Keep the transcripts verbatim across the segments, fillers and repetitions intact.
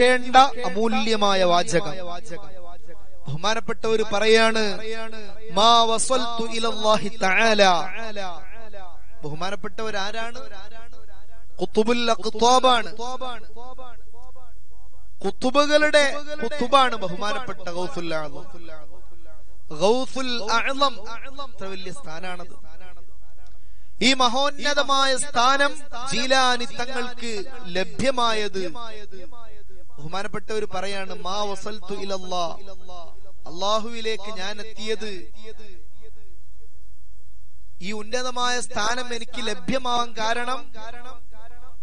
കേണ്ട അമൂല്യമായ വാചകം. ബഹുമാനപ്പെട്ടവര് പറയാണ്, മാ വസൽതു ഇലല്ലാഹി തആല. ബഹുമാനപ്പെട്ടവർ ആരാണ്? ഖുതുബുൽ അഖ്താബാണ്, ഖുതുബുകളുടെ ഖുതുബാണ് ബഹുമാനപ്പെട്ട ഗൗസുൽ അഅ്ളം. ഗൗസുൽ അഅ്ളം എത്ര വലിയ സ്ഥാനാണത്! ഈ മഹോന്നതമായ സ്ഥാനം ജീലാനി തങ്ങൾക്ക് ലഭ്യമായത് ബഹുമാനപ്പെട്ടവർ പറയാണ്, മാ വസൽതു ഇലല്ലാഹ്, അല്ലാഹുവിലേക്ക് ഞാൻ എത്തിയത്, ഈ ഉന്നതമായ സ്ഥാനം എനിക്ക് ലഭ്യമാവാൻ കാരണം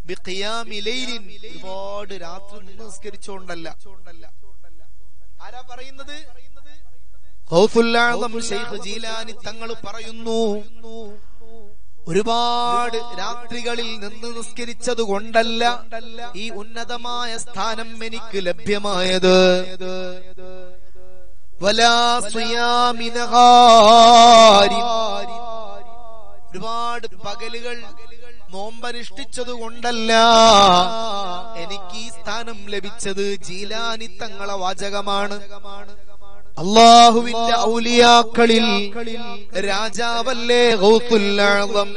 ഒരുപാട് രാത്രി നിസ്കരിച്ചോണ്ടല്ല. ആരാ പറയുന്നത്? ശൈഖ് ജീലാനി തങ്ങൾ പറയുന്നു, ഒരുപാട് രാത്രികളിൽ നിന്ന് നിസ്കരിച്ചത് കൊണ്ടല്ല ഈ ഉന്നതമായ സ്ഥാനം എനിക്ക് ലഭ്യമായത്. ഒരുപാട് പകലുകൾ നോമ്പനുഷ്ഠിച്ചത് കൊണ്ടല്ല എനിക്ക് ഈ സ്ഥാനം ലഭിച്ചത്. ജീലാനി തങ്ങളെ വാചകമാണ്. അല്ലാഹുവിന്റെ ഔലിയാക്കളിൽ രാജാവല്ലേ ഗൗസുൽ അഅ്ളം.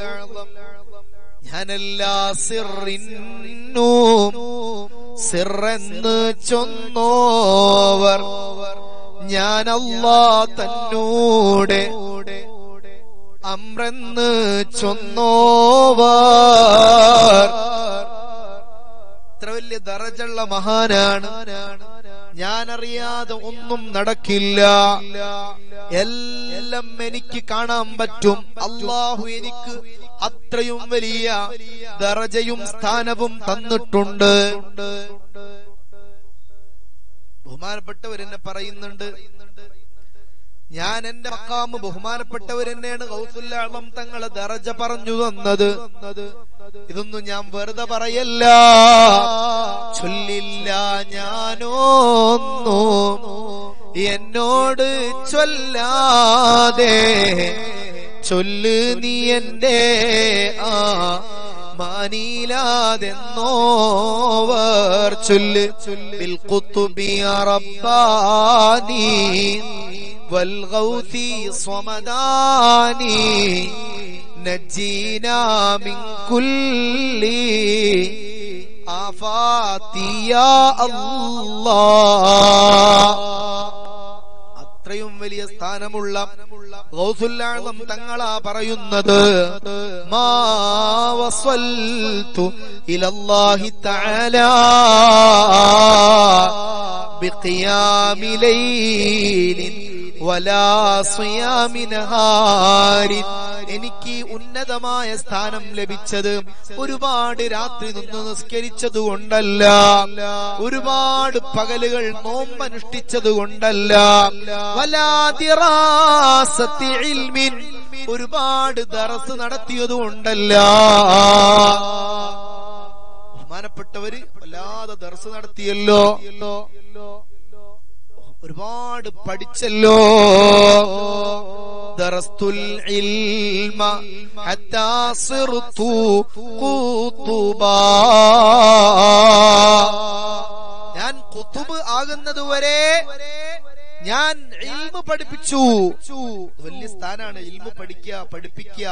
ഞാനല്ലാ സിറിന്നു സിറെന്ന് ചൊന്നോവർ, ഞാനല്ലാ തന്നോടെ അമ്രെന്ന് ചൊന്നോവർ. ഇത്ര വലിയ ദറജുള്ള മഹാനാണ്. ഞാനറിയാതെ ഒന്നും നടക്കില്ല, എല്ലാം എനിക്ക് കാണാൻ പറ്റും. അല്ലാഹു എനിക്ക് അത്രയും വലിയ ദറജയും സ്ഥാനവും തന്നിട്ടുണ്ട്. ബഹുമാനപ്പെട്ടവരെന്നെ പറയുന്നുണ്ട്, ഞാൻ എന്റെ മക്കാമ്, ബഹുമാനപ്പെട്ടവരെന്നെയാണ് ഗൗസുൽ അഅ്ളം തങ്ങളെ ദറജ പറഞ്ഞു തന്നത്. ഇതൊന്നും ഞാൻ വെറുതെ പറയല്ല, ചൊല്ലില്ല ഞാനോന്നു എന്നോട് ചൊല്ലാതെ, ചൊല്ല് നീ എന്റെ ആ മാനിലാതെന്നോവർ ചൊല്ല്. ബിൽ ഖുതുബി റബ്ബാനി വൽ ഗൗസി സ്വമദാനി നജീനാ മിൻ കുല്ലി ആഫാതി യാ അല്ലാഹ്. അത്രയും വലിയ സ്ഥാനമുള്ള ഗൗസുൽ അഅ്ളം തങ്ങളാ പറയുന്നത്, മാ വസൽതു ഇലല്ലാഹി തആല ബിഖിയാമി ലൈലിൻ വലാ സിയാമി നഹാരി. എനിക്ക് ഉന്നതമായ സ്ഥാനം ലഭിച്ചത് ഒരുപാട് രാത്രി നിന്ന് നിസ്കരിച്ചത് കൊണ്ടല്ല, ഒരുപാട് പകലുകൾ നോമ്പനുഷ്ഠിച്ചത് കൊണ്ടല്ല, വലാ ദിറാസത്തി ഇൽമിൻ ഒരുപാട് ദറസ് നടത്തിയത് കൊണ്ടല്ല. ബഹുമാനപ്പെട്ടവര് വല്ലാതെ ദറസ് നടത്തിയല്ലോ, ഒരുപാട് പഠിച്ചല്ലോ. ദറസ്തുൽ ഇൽമ ഹത്താ സിർതു ഖുതുബാ, ഞാൻ ഖുതുബ് ആകുന്നതുവരെ ഞാൻ ഇൽമ പഠിപ്പിച്ചു. വലിയ സ്ഥാനാണ് ഇൽമ പഠിക്കുക, പഠിപ്പിക്കുക.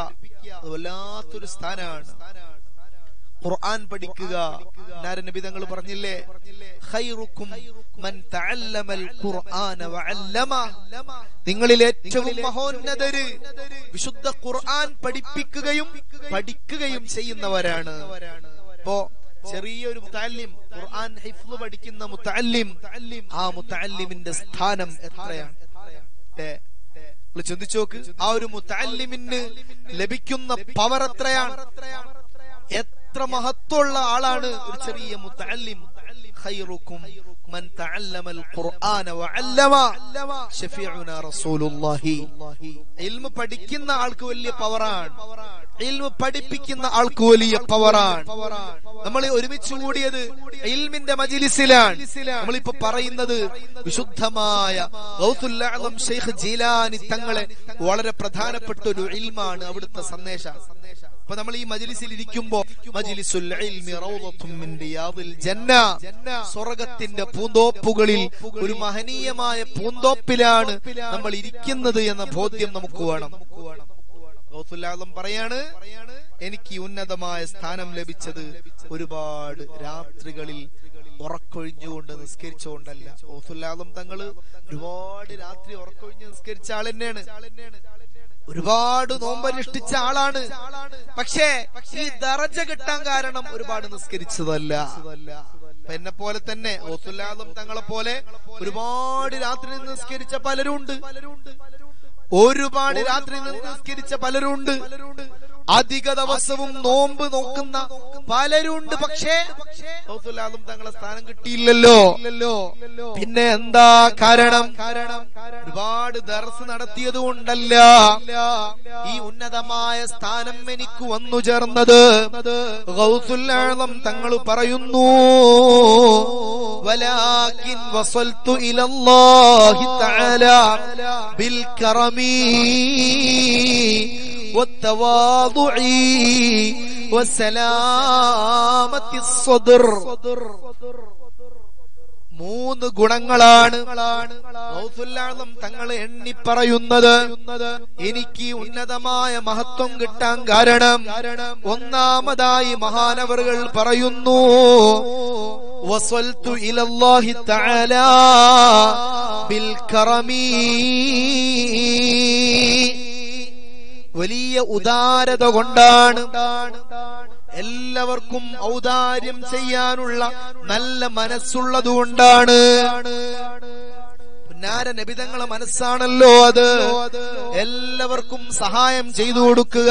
അത് വല്ലാത്തൊരു സ്ഥാനാണ്. ഖുർആൻ പഠിക്കുക. നബി തങ്ങൾ പറഞ്ഞില്ലേ, ഖൈറുക്കും മൻ തഅല്ലമൽ ഖുർആന വഅല്ലമ, നിങ്ങളിൽ ഏറ്റവും മഹോന്നതര് വിശുദ്ധ ഖുർആൻ പഠിപ്പിക്കുകയും പഠിക്കുകയും ചെയ്യുന്നവരാണ്. അപ്പോ ചെറിയൊരു മുതഅല്ലിം, ഖുർആൻ ഹിഫ്ള് പഠിക്കുന്ന മുതഅല്ലിം, ആ മുതഅല്ലിമിന്റെ സ്ഥാനം എത്രയാണ്! ചിന്തിച്ചു നോക്ക്, ആ ഒരു മുതഅല്ലിമിന് ലഭിക്കുന്ന പവർ എത്രയാണ്! എത്ര മഹത്വമുള്ള ആളാണ് ഒരു ചെറിയ മുതഅല്ലിം. ഖൈറുക്കും മൻ തഅല്ലമൽ ഖുർആന വഅല്ലമ ശഫീഉനാ റസൂലുള്ളാഹി. ഇൽമ പഠിക്കുന്ന ആൾക്ക് വലിയ പവറാണ്, ഇൽമ പഠിപ്പിക്കുന്ന ആൾക്ക് വലിയ പവറാണ്. നമ്മൾ ഒരുമിച്ച് കൂടിയത് ഇൽമിന്റെ മജ്ലിസിലാണ്. നമ്മളിപ്പോ പറയുന്നത് വിശുദ്ധമായ ഗൗസുൽ അഅ്ളം ശൈഖ് ജീലാനി തങ്ങളെ വളരെ പ്രധാനപ്പെട്ട ഒരു ഇൽമാണ് അവിടുത്തെ സന്ദേശം. അപ്പോൾ നമ്മൾ ഈ മജ്ലിസിൽ ഇരിക്കുമ്പോൾ മജ്ലിസുൽ ഇൽമി റൗളത്തുൻ മിൻ റിയാദിൽ ജന്ന, സ്വർഗ്ഗത്തിന്റെ പൂന്തോപ്പുകളിൽ ഒരു മഹനീയമായ പൂന്തോപ്പിലാണ് നമ്മൾ ഇരിക്കുന്നത് എന്ന ബോധ്യം നമുക്ക് വേണം. ഗൗസുലാലം പറയാണ്, എനിക്ക് ഉന്നതമായ സ്ഥാനം ലഭിച്ചത് ഒരുപാട് രാത്രികളിൽ ഉറക്കൊഴിഞ്ഞുകൊണ്ട് നിസ്കരിച്ചുകൊണ്ടല്ല. ഗൗസുലാലം തങ്ങള് ഒരുപാട് രാത്രി ഉറക്കൊഴിഞ്ഞ് നിസ്കരിച്ച ആൾ തന്നെയാണ്, ഒരുപാട് നോമ്പനുഷ്ഠിച്ച ആളാണ്. പക്ഷേ ഈ ദറജ കിട്ടാൻ കാരണം ഒരുപാട് നിസ്കരിച്ചതല്ല. എന്നെ പോലെ തന്നെ ഗൗസുലാലം തങ്ങളെ പോലെ ഒരുപാട് രാത്രി നിസ്കരിച്ച പലരും ഉണ്ട്, ഒരുപാട് രാത്രി നിസ്കരിച്ച പലരുണ്ട്, അധിക ദിവസവും നോമ്പ് നോക്കുന്ന പലരുണ്ട്. പക്ഷേ ഗൗസുലാലം തങ്ങളെ സ്ഥാനം കിട്ടിയില്ലല്ലോ. പിന്നെ എന്താ കാരണം? ഒരുപാട് ദർസ് നടത്തിയത് കൊണ്ടല്ല ഈ ഉന്നതമായ സ്ഥാനം എനിക്ക് വന്നു ചേർന്നത്. ഗൗസുലാലം തങ്ങൾ പറയുന്നു, വലാകിൻ വസൽതു ഇലല്ലാഹി തആല ബിൽ കറമി والتواضع والسلامة الصدر. മൂന്ന് ഗുണങ്ങളാണ് ഗൗസുലാലം തങ്ങളെ എണ്ണി പറയുന്നത്. എനിക്ക് ഉന്നതമായ മഹത്വം കിട്ടാൻ കാരണം ഒന്നാമതായി മഹാനവറുകൾ പറയുന്നു, വസൽതു ഇലല്ലാഹി തആല ബിൽ കറമി, വലിയ ഉദാരത കൊണ്ടാണ്, എല്ലാവർക്കും ഔദാര്യം ചെയ്യാനുള്ള നല്ല മനസ്സുള്ളതുകൊണ്ടാണ്. നബി തങ്ങളെ മനസ്സാണല്ലോ അത്, എല്ലാവർക്കും സഹായം ചെയ്തു കൊടുക്കുക.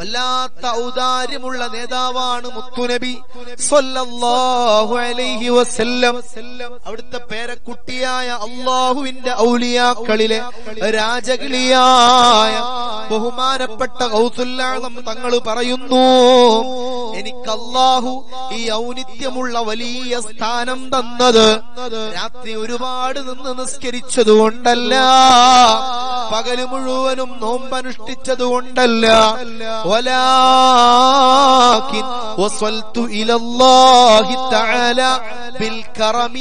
വല്ലാത്ത ഔദാര്യമുള്ള നേതാവാണ് മുത്തുനബി സ്വല്ലല്ലാഹു അലൈഹി വസല്ലം. അവിടുത്തെ പേരക്കുട്ടിയായ അള്ളാഹുവിന്റെ ഔലിയാക്കളിലെ രാജകിളിയായ ബഹുമാനപ്പെട്ട ഗൗസുലാലം തങ്ങൾ പറയുന്നു, എനിക്ക് അള്ളാഹു ഈ ഔന്നിത്യമുള്ള വലിയ സ്ഥാനം തന്നത് രാത്രി ഒരുപാട് നിന്ന് നിസ്കരിച്ചത് കൊണ്ടല്ല, പകല് മുഴുവനും നോമ്പനുഷ്ഠിച്ചത് കൊണ്ടല്ല. ولكن وصلت إلى الله تعالى بالكرم.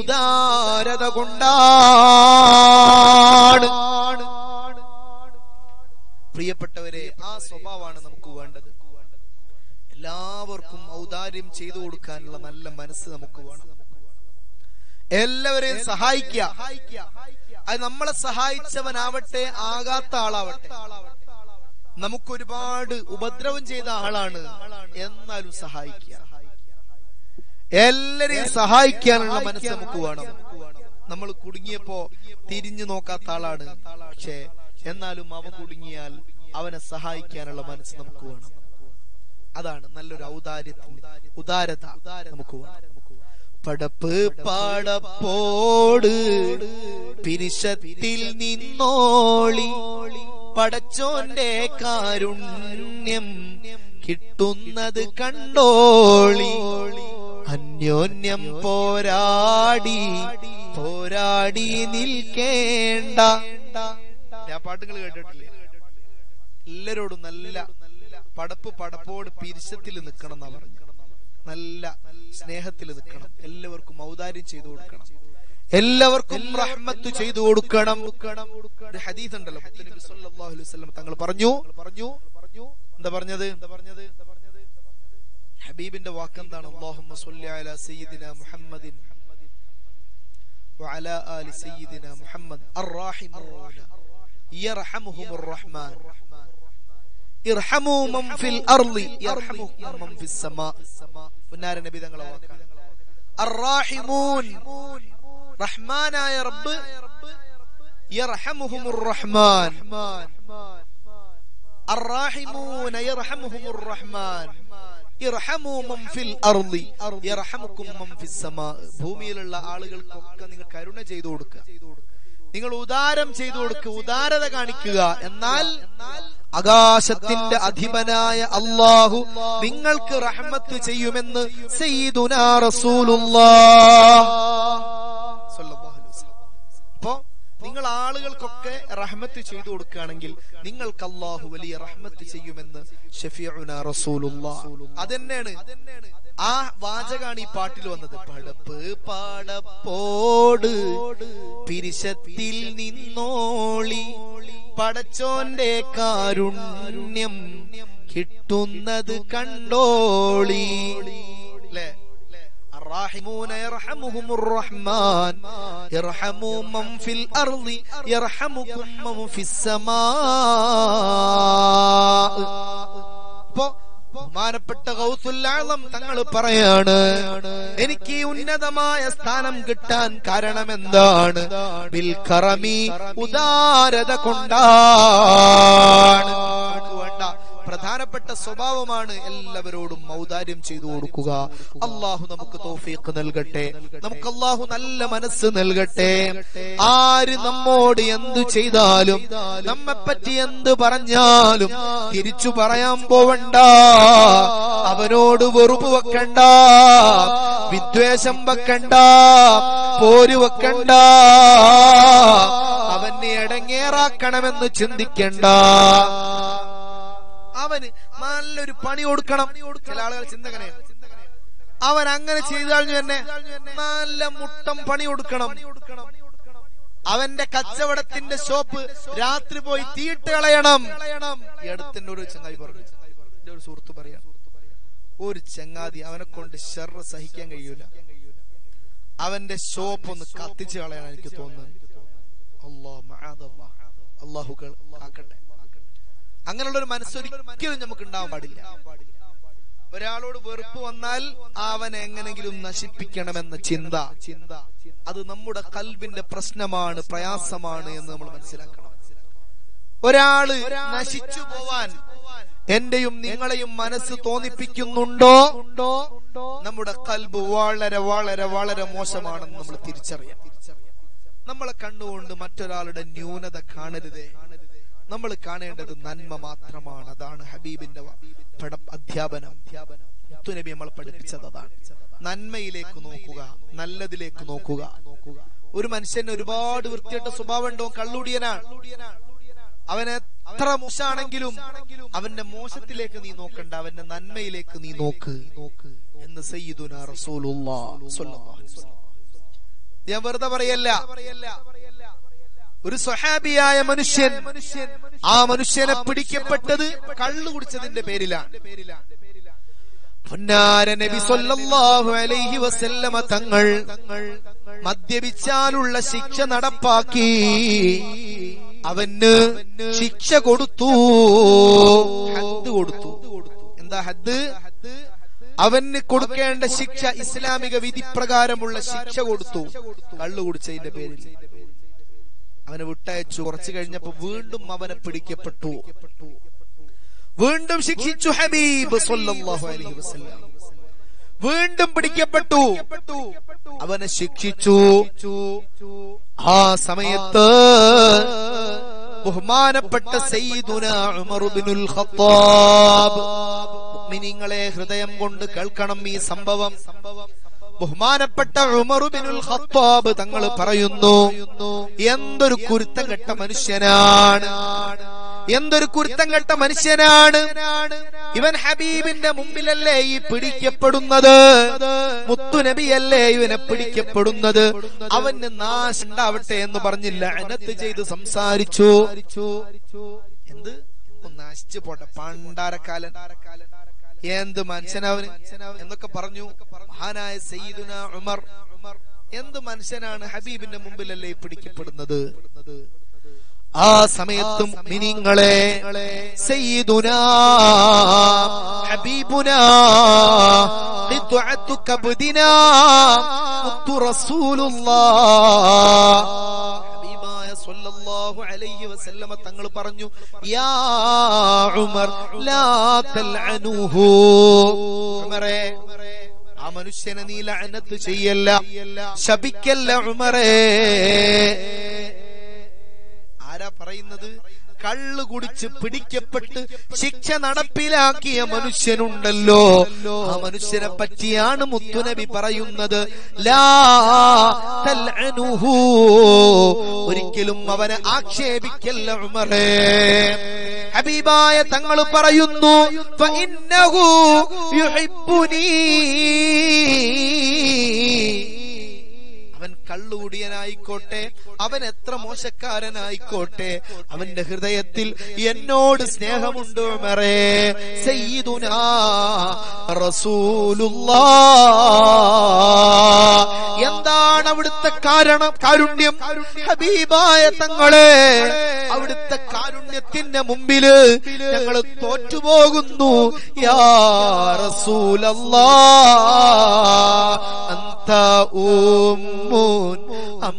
ഉദാരത കൊണ്ടാണ്. പ്രിയപ്പെട്ടവരെ, ആ സ്വഭാവമാണ് നമുക്ക് വേണ്ടത്. എല്ലാവർക്കും ഔദാര്യം ചെയ്തു കൊടുക്കാനുള്ള നല്ല മനസ്സ് നമുക്ക് വേണം. എല്ലാവരെയും സഹായിക്കുക. അത് നമ്മളെ സഹായിച്ചവനാവട്ടെ, ആകാത്ത ആളാവട്ടെ, നമുക്കൊരുപാട് ഉപദ്രവം ചെയ്ത ആളാണ്, എന്നാലും സഹായിക്കുക. എല്ലാരെയും സഹായിക്കാനുള്ള മനസ്സ് നമുക്ക് വേണം. നമ്മൾ കുടുങ്ങിയപ്പോ തിരിഞ്ഞു നോക്കാത്ത ആളാണ്, പക്ഷേ എന്നാലും അവൻ കുടുങ്ങിയാൽ അവനെ സഹായിക്കാനുള്ള മനസ്സ് നമുക്ക് വേണം. അതാണ് നല്ലൊരു ഔദാര്യത്തിന്റെ ഉദാരത നമുക്ക് വേണം. പടപ്പ് പാടപ്പോട് പിരിശത്തിൽ നിന്നോളി, പടച്ചോന്റെ കാരുണ്യം കിട്ടുന്നത് കണ്ടോളി, അന്യോന്യം പോരാടി പോരാടി നിൽക്കേണ്ട. ഞാൻ പാട്ടുകൾ കേട്ടിട്ടില്ല. എല്ലാരോടും നല്ല പടപ്പ് പടപ്പോട് പിരിശത്തിൽ നിൽക്കണം എന്നാ പറഞ്ഞു. നല്ല സ്നേഹത്തിൽ നിൽക്കണം, എല്ലാവർക്കും ഔദാര്യം ചെയ്തു കൊടുക്കണം, എല്ലാവർക്കും റഹ്മത്ത് ചെയ്തു കൊടുക്കണം. ഒരു ഹദീസ് ഉണ്ടല്ലോ, നബി സല്ലല്ലാഹു അലൈഹി വസല്ലം തങ്ങൾ പറഞ്ഞു പറഞ്ഞു പറഞ്ഞു എന്താ പറഞ്ഞത്? ഹബീബിന്റെ വാക്ക് എന്താണ്? അല്ലാഹുമ്മ സ്വല്ലി അലാ സയ്യിദിനാ മുഹമ്മദിൻ വഅലാ ആലി സയ്യിദിനാ മുഹമ്മദ് അർറഹീമൂന യർഹമുഹുർ റഹ്മാൻ ഇർഹമൂ മൻ ഫിൽ അർളി യർഹമുഹും മൻ ഫിസ് സമാ. പുന്നാര നബി തങ്ങളെ വാക്കാണ്. അർറഹീമൂൻ, റഹ്മാനായ റബ്ബ്, യർഹമുഹുർ റഹ്മാൻ, അർറഹീമൂന യർഹമുഹുർ റഹ്മാൻ, ഭൂമിയിലുള്ള ആളുകൾക്കൊക്കെ നിങ്ങൾ കരുണ ചെയ്തു കൊടുക്കുക, നിങ്ങൾ ഉദാരം ചെയ്തു കൊടുക്കുക, ഉദാരത കാണിക്കുക. എന്നാൽ ആകാശത്തിന്റെ അധിപനായ അല്ലാഹു നിങ്ങൾക്ക് റഹ്മത്ത് ചെയ്യുമെന്ന് സയ്യിദുനാ റസൂലുള്ളാഹ് സ്വല്ലല്ലാഹു അലൈഹി വസല്ലം. അപ്പോ നിങ്ങൾ ആളുകൾക്കൊക്കെ റഹ്മത്ത് ചെയ്തു കൊടുക്കുകയാണെങ്കിൽ നിങ്ങൾക്ക് അല്ലാഹു വലിയ റഹ്മത്ത് ചെയ്യുമെന്ന് ഷഫീഉനാ റസൂലുള്ളാഹ്. അതന്നെയാണ് ആ വാചകാണ് ഈ പാട്ടിൽ വന്നത്. പടപ്പ് പാടപ്പോട് പിരിശത്തിൽ നിന്നോളി, പടച്ചോന്റെ കാരുണ്യം കിട്ടുന്നത് കണ്ടോളി. അല്ലേ? الراحمون يرحمهم الرحمن يرحموا من في الأرض يرحمكم من في السماء. ബഹുമാനപ്പെട്ട ഗൗസുൽ ആലം തങ്ങൾ പറയാണ്, എനിക്ക് ഉന്നതമായ സ്ഥാനം കിട്ടാൻ കാരണം എന്താണ്? ബിൽ കറമി, ഉദാരത കൊണ്ടാണ്. പ്രധാനപ്പെട്ട സ്വഭാവമാണ് എല്ലാവരോടും ഔദാര്യം ചെയ്തു കൊടുക്കുക. അല്ലാഹു നമുക്ക് തൗഫീഖ് നൽകട്ടെ, നമുക്ക് അല്ലാഹു നല്ല മനസ്സ് നൽകട്ടെ. ആര് നമ്മോട് എന്ത് ചെയ്താലും നമ്മെപ്പറ്റി എന്ത് പറഞ്ഞാലും തിരിച്ചു പറയാൻ പോവണ്ട, അവനോട് വെറുപ്പ് വെക്കണ്ട, വിദ്വേഷം വെക്കണ്ട, പോരു വെക്കണ്ട, അവനെ ഇടങ്ങേറാക്കണമെന്ന് ചിന്തിക്കണ്ട. അവന് നല്ലൊരു പണി കൊടുക്കണം. ചില ആളുകൾ ചിന്തകനെ അവൻ അങ്ങനെ ചെയ്താൽ തന്നെ നല്ല മുട്ടം പണി കൊടുക്കണം, അവന്റെ കച്ചവടത്തിന്റെ ഷോപ്പ് രാത്രി പോയി തീയിട്ട് കളയണം. എടുത്തിന്റെ ഒരു ചങ്ങാതി പറഞ്ഞു, എന്റെ ഒരു സുഹൃത്ത് പറയാ, ഒരു ചങ്ങാതി അവനെ കൊണ്ട് ശർറ് സഹിക്കാൻ കഴിയൂല, അവന്റെ ഷോപ്പ് ഒന്ന് കത്തിച്ചു കളയണം. എനിക്ക് തോന്നുന്നു അല്ലാഹു മഅദല്ലാഹ്, അല്ലാഹു കാക്കട്ടെ. അങ്ങനെയുള്ള ഒരു മനസ്സൊരിക്കലും നമുക്ക് ഉണ്ടാവാൻ പാടില്ല. ഒരാളോട് വെറുപ്പ് വന്നാൽ അവനെ എങ്ങനെങ്കിലും നശിപ്പിക്കണമെന്ന ചിന്ത ചിന്ത അത് നമ്മുടെ കൽബിന്റെ പ്രശ്നമാണ്, പ്രയാസമാണ് എന്ന് നമ്മൾ മനസ്സിലാക്കണം. ഒരാള് നശിച്ചു പോവാൻ എന്റെയും നിങ്ങളെയും മനസ്സ് തോന്നിപ്പിക്കുന്നുണ്ടോ? നമ്മുടെ കൽബ് വളരെ വളരെ വളരെ മോശമാണെന്ന് നമ്മൾ തിരിച്ചറിയാം. നമ്മളെ കണ്ണുകൊണ്ട് മറ്റൊരാളുടെ ന്യൂനത കാണരുത്. നമ്മൾ കാണേണ്ടത് നന്മ മാത്രമാണ്. അതാണ് ഹബീബിന്റെ അധ്യാപനം. മുത്തുനബി നമ്മൾ പഠിപ്പിച്ചത് അതാണ്. നന്മയിലേക്ക് നോക്കുക, നല്ലതിലേക്ക് നോക്കുക. ഒരു മനുഷ്യന് ഒരുപാട് വൃത്തിയായിട്ട സ്വഭാവം ഉണ്ടോ? കള്ളുടിയനാണ്. അവനെ എത്ര മോശാണെങ്കിലും അവന്റെ മോശത്തിലേക്ക് നീ നോക്കണ്ട, അവന്റെ നന്മയിലേക്ക് നീ നോക്ക് നോക്ക് എന്ന് സയ്യിദുനാ റസൂലുള്ളാഹി സ്വല്ലല്ലാഹു അലൈഹി വസല്ലം. ഞാൻ വെറുതെ പറയല്ല. ഒരു സ്വഹാബിയായ മനുഷ്യൻ, ആ മനുഷ്യനെ പിടിക്കപ്പെട്ടത് കള്ളു കുടിച്ചതിന്റെ പേരിലാണ്. പൊന്നാര നബി സല്ലല്ലാഹു അലൈഹി വസല്ലമ തങ്ങൾ മദ്യപിച്ചാലുള്ള ശിക്ഷ നടപ്പാക്കി, അവന് ശിക്ഷ കൊടുത്തു, ഹദ് കൊടുത്തു. എന്താ ഹദ്? അവന് കൊടുക്കേണ്ട ശിക്ഷ, ഇസ്ലാമിക വിധിപ്രകാരമുള്ള ശിക്ഷ കൊടുത്തു കള്ളു കുടിച്ചതിന്റെ പേരിൽ. അവനെ വിട്ടയച്ചു. കുറച്ചു കഴിഞ്ഞപ്പോ വീണ്ടും അവനെ പിടിക്കപ്പെട്ടു, വീണ്ടും ശിക്ഷിച്ചു ഹബീബ് സല്ലല്ലാഹു അലൈഹി വസല്ലം. വീണ്ടും പിടിക്കപ്പെട്ടു, അവനെ ശിക്ഷിച്ചു. ആ സമയത്ത് ബഹുമാനപ്പെട്ട സയ്യിദുനാ ഉമർ ഇബ്നുൽ ഖത്താബ്, മുഅ്മിനീങ്ങളെ ഹൃദയം കൊണ്ട് കേൾക്കണം ഈ സംഭവം. ബഹുമാനപ്പെട്ട ഉമർ ഇബ്നുൽ ഖത്താബ് തങ്ങൾ പറയുന്നു, എന്തൊരു കുരുത്തം കെട്ട മനുഷ്യനാണ്, എന്തൊരു കുരുത്തം കെട്ട മനുഷ്യനാണ് ഇവൻ. ഹബീബിന്റെ മുമ്പിലല്ലേ ഈ പിടിക്കപ്പെടുന്നത്, മുത്തുനബിയല്ലേ ഇവനെ പിടിക്കപ്പെടുന്നത്, അവന് നാശം ഉണ്ടാവട്ടെ എന്ന് പറഞ്ഞ് ലഅനത്ത് ചെയ്ത് സംസാരിച്ചു. എന്ത് നാശിച്ചു പോട്ടെ, പണ്ടാരക്കാലൻ, എന്ത് മനുഷ്യനവന് എന്നൊക്കെ പറഞ്ഞു. മഹാനായ സയ്യിദുനാ ഉമർ, എന്ത് മനുഷ്യനാണ്, ഹബീബിന്റെ മുമ്പിലല്ലേ പിടിക്കപ്പെടുന്നത്. ആ آ سميت مؤمنينغلي سيدنا حبيبنا قطعة كبدنا قط رسول الله sallallahu alayhi wa sallam തങ്ങൾ പറഞ്ഞു യാ ഉമർ ലാ തൽഅനുഹു ഉമറേ ആ മനുഷ്യനെ നീ ലഅനത്ത് ചെയ്യല്ല ശപിക്കല്ല ഉമറേ ആരാ പറയുന്നത് കള്ളു കുടിച്ച് പിടിക്കപ്പെട്ട് ശിക്ഷ നടപ്പിലാക്കിയ മനുഷ്യനുണ്ടല്ലോ ആ മനുഷ്യനെ പറ്റിയാണ് മുത്തുനബി പറയുന്നത് ലാ തൽഅനുഹു ഒരിക്കലും അവനെ ആക്ഷേപിക്കല്ല ഉമറേ ഹബീബായ തങ്ങൾ പറയുന്നു ഫഇന്നഹു യുഹിബ്ബുനീ അവൻ കള്ളുകൂടിയനായിക്കോട്ടെ അവൻ എത്ര മോശക്കാരനായിക്കോട്ടെ അവന്റെ ഹൃദയത്തിൽ എന്നോട് സ്നേഹമുണ്ട് ഉമറേ സയ്യിദുനാ റസൂലുള്ളാഹ് എന്താണ് അവിടുത്തെ കാരണം കാരുണ്യം ഹബീബായ തങ്ങളെ അവിടുത്തെ കാരുണ്യത്തിന്റെ മുമ്പില് ഞങ്ങൾ തോറ്റുപോകുന്നു യാ റസൂലല്ലാഹ് അന്ത ഉമ്മുൻ അം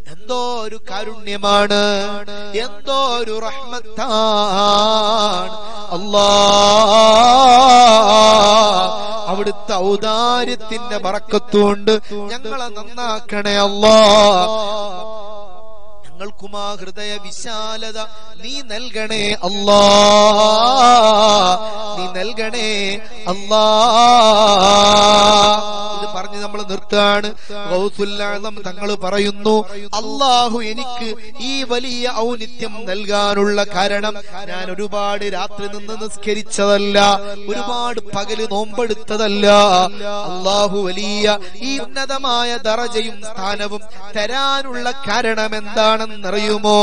എന്തോ ഒരു കാരുണ്യമാണ് എന്തോ ഒരു റഹ്മത്താണ് അല്ലാഹ് അവിടുത്തെ ഔദാര്യത്തിന്റെ ബറക്കത്തുകൊണ്ട് ഞങ്ങളെ നന്നാക്കണേ അല്ലാഹ് ഞങ്ങൾക്കും ആ ഹൃദയ വിശാലത നീ നൽകണേ അല്ലാഹ് നീ നൽകണേ അല്ലാഹ് പറഞ്ഞു നമ്മൾ നിർത്തുകയാണ് ഗൗസുല്ലാസം തങ്ങൾ പറയുന്നു അല്ലാഹു എനിക്ക് ഈ വലിയ ഔന്നിത്യം നൽകാനുള്ള കാരണം ഞാൻ ഒരുപാട് രാത്രി നിന്ന് നിസ്കരിച്ചതല്ല ഒരുപാട് പകല് നോമ്പെടുത്തതല്ല അല്ലാഹു വലിയ ഈ ഉന്നതമായ ദറജയും സ്ഥാനവും തരാനുള്ള കാരണം എന്താണെന്നറിയുമോ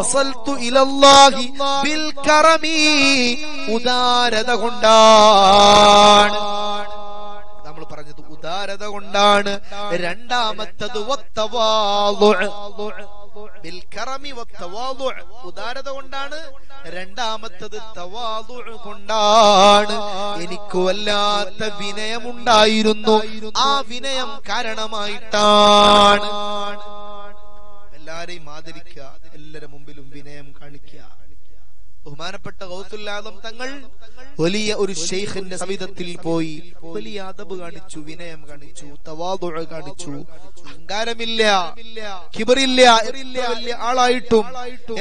വസൽതു ഇലല്ലാഹി ബിൽ കറമി ഉദാരത കൊണ്ടാണ് പറഞ്ഞത് ഉദാരത കൊണ്ടാണ് രണ്ടാമത്തത് വത്തവാളു ബിൽ കറമി വത്തവാളു ഉദാരത കൊണ്ടാണ് രണ്ടാമത്തത് തവാളു കൊണ്ടാണ് എനിക്ക് വല്ലാത്ത വിനയമുണ്ടായിരുന്നു ആ വിനയം കാരണമായിട്ടാണ് എല്ലാരെയും ആദരിക്കുക എല്ലാവരുടെ മുമ്പിലും വിനയം കാണിക്കുക ബഹുമാനപ്പെട്ട ഗൗസുല്ലാദം തങ്ങൾ വലിയ ഒരു ഷെയ്ഖിന്റെ സവിധത്തിൽ പോയി വലിയ അദബ് കാണിച്ചു വിനയം കാണിച്ചു തവാദു കാണിച്ചു അഹങ്കാരമില്ല കിബറില്ല എത്ര വലിയ ആളായിട്ടും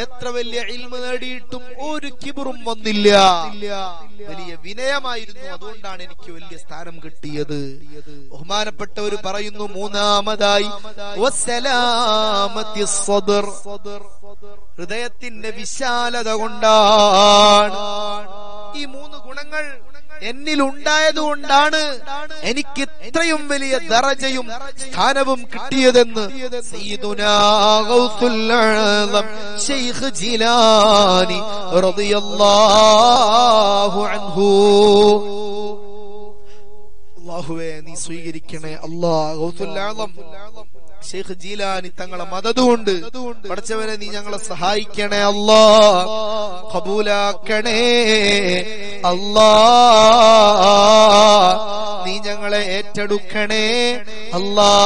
എത്ര വലിയ ഇൽമു നേടിയിട്ടും ഒരു കിബറും വന്നില്ല വലിയ വിനയമായിരുന്നു അതുകൊണ്ടാണ് എനിക്ക് വലിയ സ്ഥാനം കിട്ടിയത് ബഹുമാനപ്പെട്ടവർ പറയുന്നു മൂന്നാമതായി വസ്സലാമത്തി സദർ ഹൃദയത്തിന്റെ വിശാലത കൊണ്ടാണ് ഈ മൂന്ന് ഗുണങ്ങൾ എന്നിൽ ഉണ്ടായതുകൊണ്ടാണ് എനിക്ക് ഇത്രയും വലിയ ദറജയും സ്ഥാനവും കിട്ടിയതെന്ന് സയ്യിദുനാ ഗൗസുൽ ആലം ശൈഖ് ജീലാനി റളിയല്ലാഹു അൻഹു അല്ലാഹുവേ നീ സ്വീകരിക്കണേ അല്ലാഹ് ഗൗസുൽ ആലം ശൈഖ് ജീലാനി തങ്ങളെ മദതുകൊണ്ട് പഠിച്ചവനെ നീ ഞങ്ങളെ സഹായിക്കണേ അല്ലാഹ് ഖബൂലാക്കണേ അല്ലാഹ് നീ ഞങ്ങളെ ഏറ്റെടുക്കണേ അല്ലാഹ്